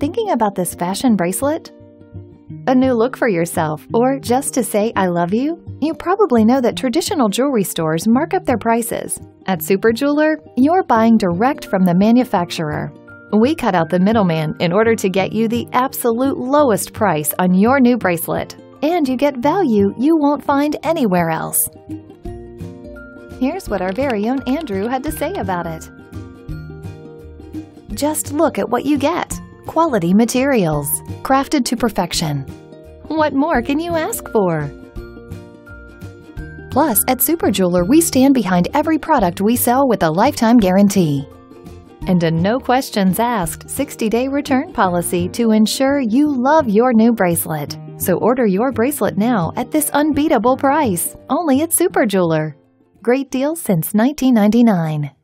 Thinking about this fashion bracelet? A new look for yourself, or just to say I love you? You probably know that traditional jewelry stores mark up their prices. At SuperJeweler, you're buying direct from the manufacturer. We cut out the middleman in order to get you the absolute lowest price on your new bracelet, and you get value you won't find anywhere else. Here's what our very own Andrew had to say about it. Just look at what you get. Quality materials, crafted to perfection. What more can you ask for? Plus, at SuperJeweler, we stand behind every product we sell with a lifetime guarantee. And a no-questions-asked 60-day return policy to ensure you love your new bracelet. So order your bracelet now at this unbeatable price, only at SuperJeweler. Great deal since 1999.